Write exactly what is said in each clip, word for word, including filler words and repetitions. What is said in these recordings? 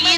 இது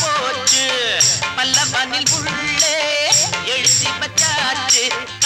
போச்சு பல்லவனில் உள்ளே எழுதி பச்சாச்சு